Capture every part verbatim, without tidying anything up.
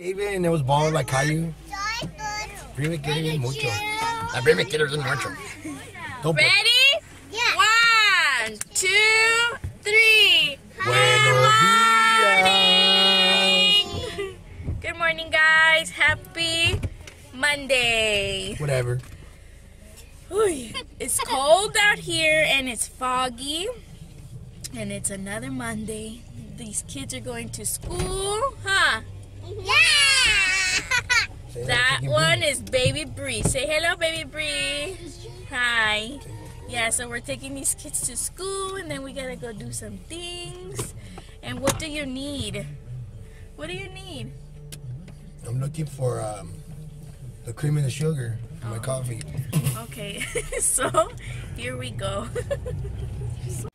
Even it was bald like Caillou. Prime quiere mucho. La prime quiere mucho. Ready? Yeah. One, two, three. Buenos días. Good morning, guys. Happy Monday. Whatever. It's cold out here and it's foggy. And it's another Monday. These kids are going to school, huh? Yeah! That one is Baby Bree. Say hello, Baby Bree. Hi. Yeah, so we're taking these kids to school and then we gotta go do some things. And what do you need? What do you need? I'm looking for um, the cream and the sugar for oh. my coffee. Okay, so here we go. So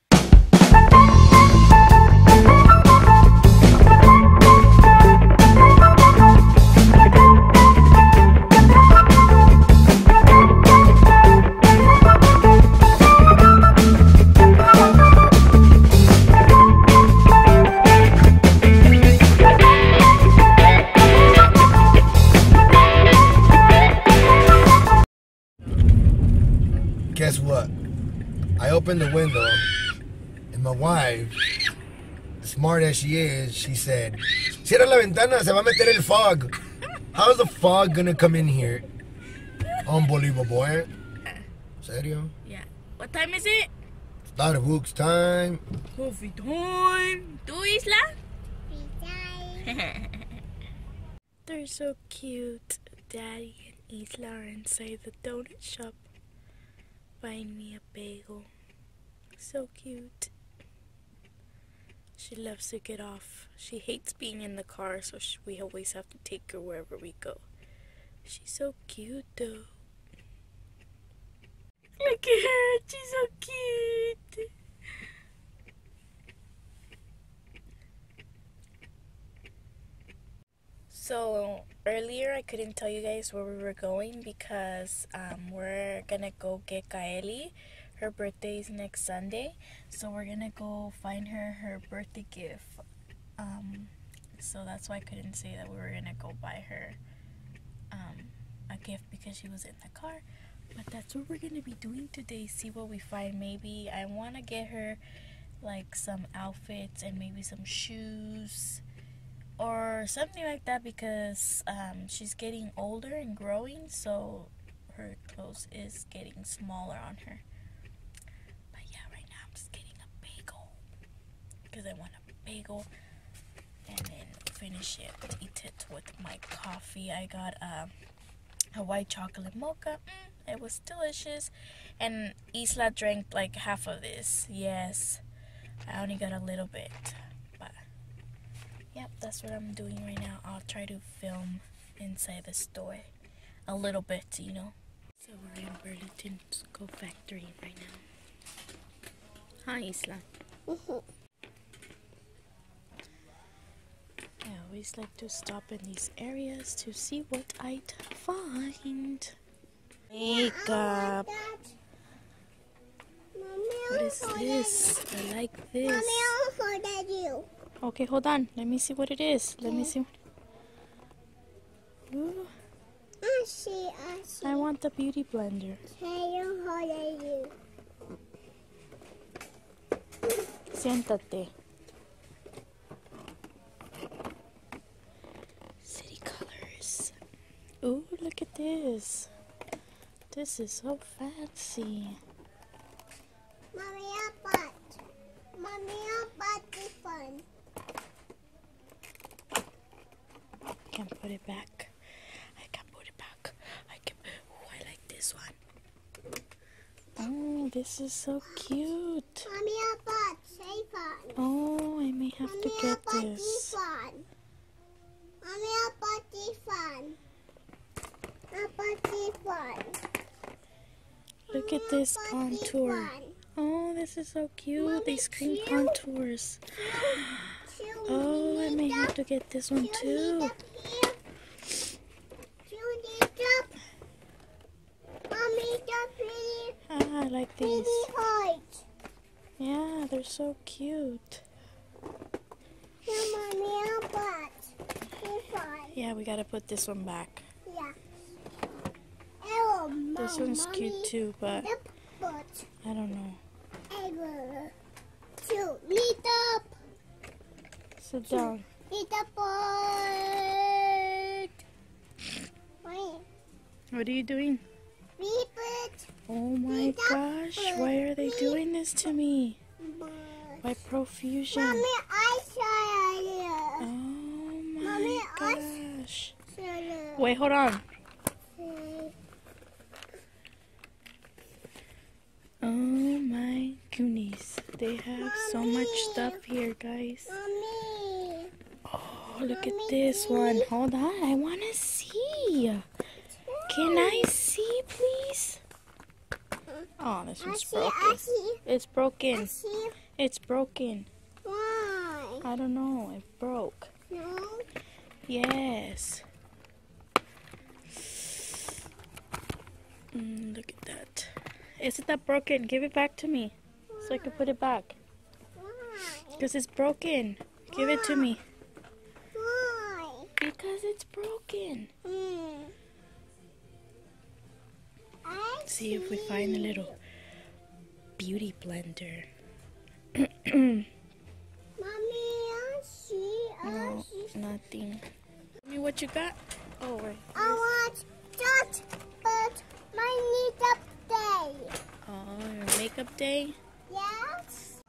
guess what? I opened the window and my wife, smart as she is, she said, "Cierra la ventana, se va a meter el fog." How's the fog gonna come in here? Unbelievable, eh? Serio? Yeah. What time is it? Starbucks time. Coffee time. Tu Isla? They're so cute. Daddy and Isla are inside the donut shop. Find me a bagel. So cute. She loves to get off. She hates being in the car, so she, we always have to take her wherever we go. She's so cute, though. Look at her. She's so cute. So earlier I couldn't tell you guys where we were going because um, we're gonna go get Kaeli. Her birthday is next Sunday, so we're gonna go find her her birthday gift. Um, so that's why I couldn't say that we were gonna go buy her um, a gift because she was in the car. But that's what we're gonna be doing today. See what we find. Maybe I wanna get her like some outfits and maybe some shoes or something like that because um, she's getting older and growing, so her clothes is getting smaller on her. But yeah, right now I'm just getting a bagel because I want a bagel and then finish it, eat it with my coffee. I got um, a white chocolate mocha. Mm, it was delicious, and Isla drank like half of this. Yes, I only got a little bit. Yep, that's what I'm doing right now. I'll try to film inside the store a little bit, you know. So we're in Burlington Coat Factory right now. Hi, Isla. Mm-hmm. I always like to stop in these areas to see what I'd find. Makeup. What is this? I like this. Mommy, I'll hold at you. Okay, hold on. Let me see what it is. Let okay. me see. Ooh. I see, I see. I want the beauty blender. Can you hold at you? Siéntate. City colors. Ooh, look at this. This is so fancy. Mommy, I bought. Mommy, I bought this one. I can put it back. I can put it back. I can. Oh, I like this one. Oh, this is so cute. Mommy, I bought this one. Oh, I may have Mommy, to get I bought this. this one. Mommy, I bought this one. I bought this one. Look Mommy, at this contour. This oh, this is so cute. Mommy, these cream cute. contours. Cute. Oh, I may have to get this one too. Ah, I like these. Yeah, they're so cute. No, mommy, I bought this one. one. Yeah, we gotta put this one back. Yeah. Ew, this one's mommy, cute too, but I don't know. Ew, two, meet up. Sit two, down. Meet up. What are you doing? Meet it. Oh my meet gosh! Up. Why are they meet doing this to me? But. By profusion. Mommy, I saw you. Oh my Mommy, gosh! I saw you. Wait, hold on. Oh my goonies. They have Mommy. So much stuff here, guys. Mommy. Oh, look Mommy. At this one. Hold on. I want to see. Can I see, please? Oh, this one's broken. It's broken. It's broken. Why? I don't know. It broke. No? Yes. Mm, look at that. Is it that broken? Give it back to me. Why? So I can put it back. Because it's broken. Why? Give it to me. Why? Because it's broken. Mm. Let's see if we find the little beauty blender. Mommy, I see. I no, see. Nothing. Tell me what you got. Oh, wait. I want that, but my makeup day. Oh, your makeup day? Yes.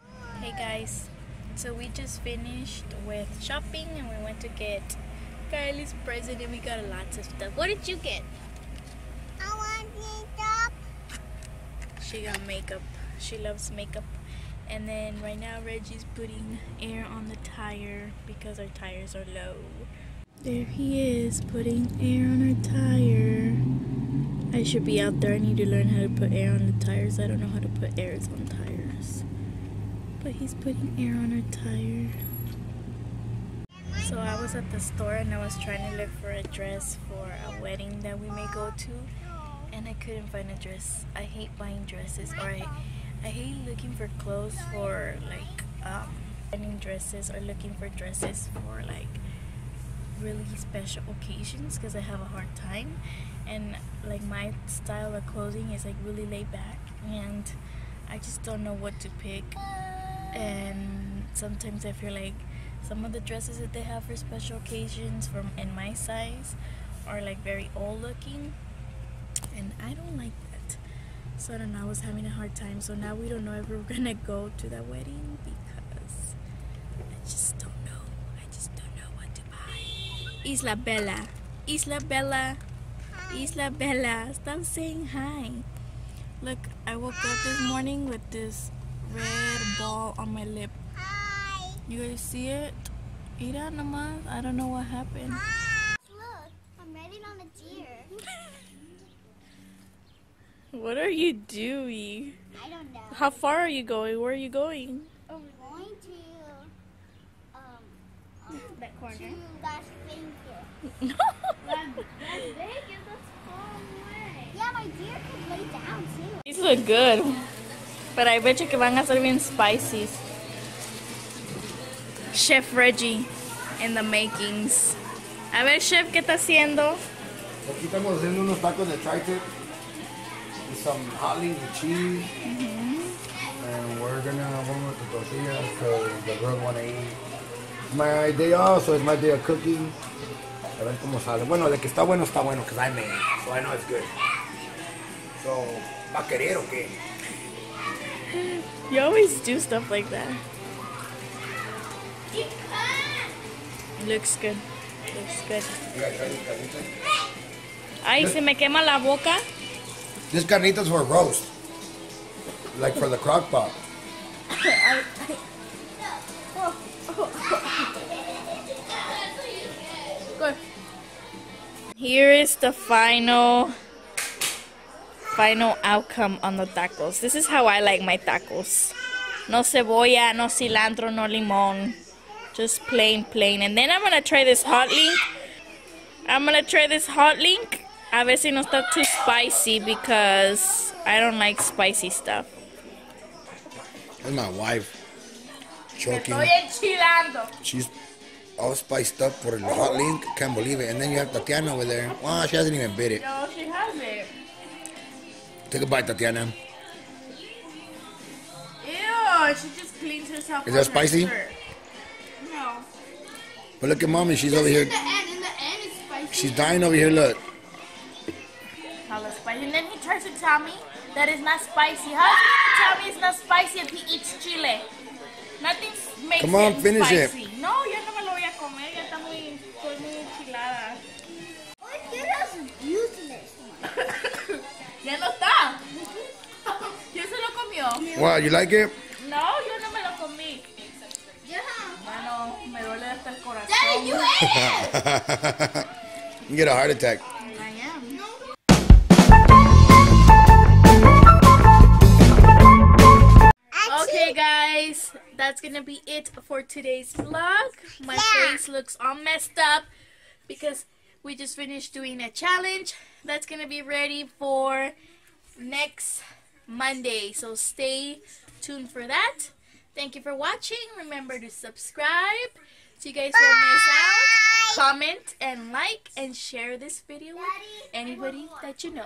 Hey, guys. So we just finished with shopping and we went to get Caillou's present and we got lots of stuff. What did you get? I want makeup. She got makeup. She loves makeup. And then right now Reggie's putting air on the tire because our tires are low. There he is, putting air on our tire. I should be out there. I need to learn how to put air on the tires. I don't know how to put airs on tires. But he's putting air on our tire. So I was at the store and I was trying to look for a dress for a wedding that we may go to. And I couldn't find a dress. I hate buying dresses. Or I I hate looking for clothes for like um, wedding dresses or looking for dresses for like really special occasions because I have a hard time, and like my style of clothing is like really laid back and I just don't know what to pick, and sometimes I feel like some of the dresses that they have for special occasions from in my size are like very old looking and I don't like that. So I don't know, I was having a hard time. So now we don't know if we're gonna go to that wedding because I just don't know. I just don't know what to buy. Isabella, Isabella, Isabella, stop saying hi. Look, I woke hi. Up this morning with this red hi. Ball on my lip. Hi. You guys see it? Ira naman, I don't know what happened. Hi. Look, I'm riding on a deer. What are you doing? I don't know. How far are you going? Where are you going? Oh, we're going to um, um that corner. To Las Vegas. No. Las Vegas is a far way. Yeah, my deer could lay down too. These look good, but I bet you que van a ser bien spicy. Chef Reggie in the makings. A ver, chef, ¿qué está haciendo? Aquí estamos haciendo unos tacos de tri-tip. Some hot leaves and cheese, mm-hmm. and we're gonna have one with the tortillas because the girls want to eat. It's my day off, so it's my day of cooking. A ver cómo sale. Bueno, de que está bueno, está bueno, because I made it, so I know it's good. So, ¿va a querer o qué? You always do stuff like that. Looks good. Looks good. Ay, se me quema la boca. This carnitas for roast, like for the crock pot. Here is the final, final outcome on the tacos. This is how I like my tacos. No cebolla, no cilantro, no limon. Just plain, plain. And then I'm gonna try this hot link. I'm gonna try this hot link. A ver si no está too spicy because I don't like spicy stuff. That's my wife choking. She's all spiced up for the hot link. Can't believe it. And then you have Tatiana over there. Wow, she hasn't even bit it. No, she hasn't. Take a bite, Tatiana. Ew, she just cleans herself. Is that spicy? Shirt. No. But look at mommy, she's just over in here. The end, in the end it's spicy. She's dying over here, look. And then he tries to tell me that it's not spicy. How can you tell me it's not spicy if he eats chile? Nothing makes Come on, it finish spicy. It. No, yo no me lo voy a comer. Ya está muy, estoy muy enchilada. Hoy quieres useless. Ya no está. Yo se lo comió. Wow, you like it? No, yo no me lo comí. Yeah. Mano, me duele hasta el corazón. Daddy, you ate it. You get a heart attack. That's gonna be it for today's vlog. My yeah. face looks all messed up because we just finished doing a challenge. That's gonna be ready for next Monday, so stay tuned for that. Thank you for watching. Remember to subscribe. See you guys Bye. When I miss out. Comment and like and share this video with anybody that you know.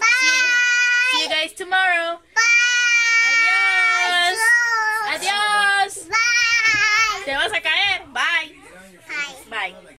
Bye. See you guys tomorrow. Bye.